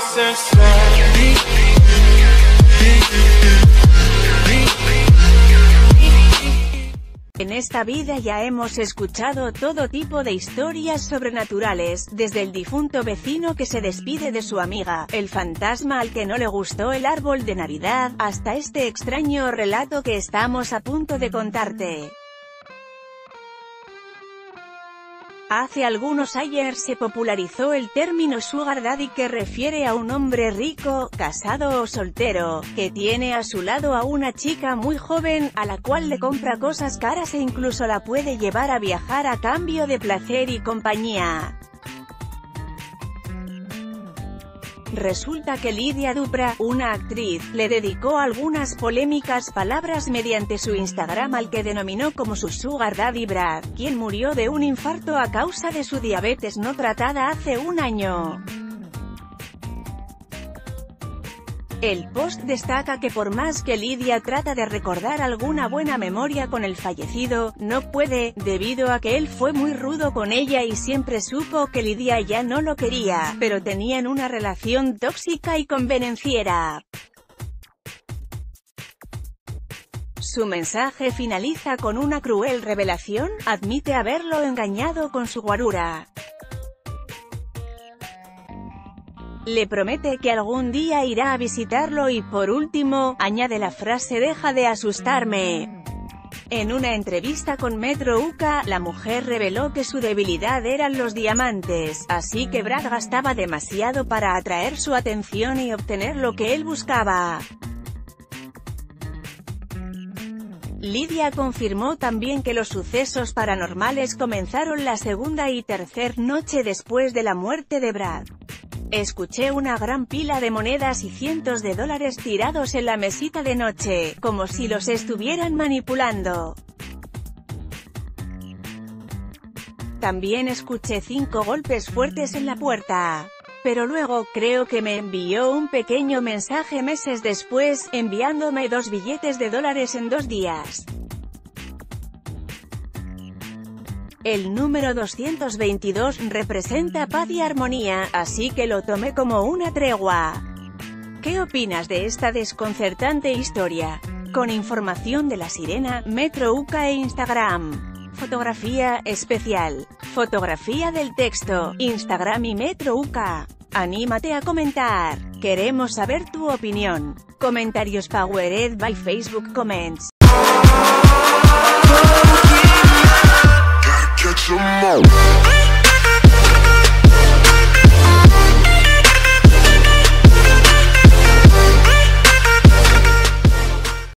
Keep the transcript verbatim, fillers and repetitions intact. process slowly. En esta vida ya hemos escuchado todo tipo de historias sobrenaturales, desde el difunto vecino que se despide de su amiga, el fantasma al que no le gustó el árbol de Navidad, hasta este extraño relato que estamos a punto de contarte. Hace algunos años se popularizó el término sugar daddy, que refiere a un hombre rico, casado o soltero, que tiene a su lado a una chica muy joven, a la cual le compra cosas caras e incluso la puede llevar a viajar a cambio de placer y compañía. Resulta que Lidia Dupra, una actriz, le dedicó algunas polémicas palabras mediante su Instagram, al que denominó como su sugar daddy Brad, quien murió de un infarto a causa de su diabetes no tratada hace un año. El post destaca que por más que Lidia trata de recordar alguna buena memoria con el fallecido, no puede, debido a que él fue muy rudo con ella y siempre supo que Lidia ya no lo quería, pero tenían una relación tóxica y convenenciera. Su mensaje finaliza con una cruel revelación: admite haberlo engañado con su guarura. Le promete que algún día irá a visitarlo y, por último, añade la frase: deja de asustarme. En una entrevista con Metro U C A, la mujer reveló que su debilidad eran los diamantes, así que Brad gastaba demasiado para atraer su atención y obtener lo que él buscaba. Lidia confirmó también que los sucesos paranormales comenzaron la segunda y tercer noche después de la muerte de Brad. Escuché una gran pila de monedas y cientos de dólares tirados en la mesita de noche, como si los estuvieran manipulando. También escuché cinco golpes fuertes en la puerta. Pero luego, creo que me envió un pequeño mensaje meses después, enviándome dos billetes de dólares en dos días. El número doscientos veintidós representa paz y armonía, así que lo tomé como una tregua. ¿Qué opinas de esta desconcertante historia? Con información de La Sirena, Metro U C A e Instagram. Fotografía especial. Fotografía del texto, Instagram y Metro U C A. Anímate a comentar. Queremos saber tu opinión. Comentarios powered by Facebook Comments. Come on.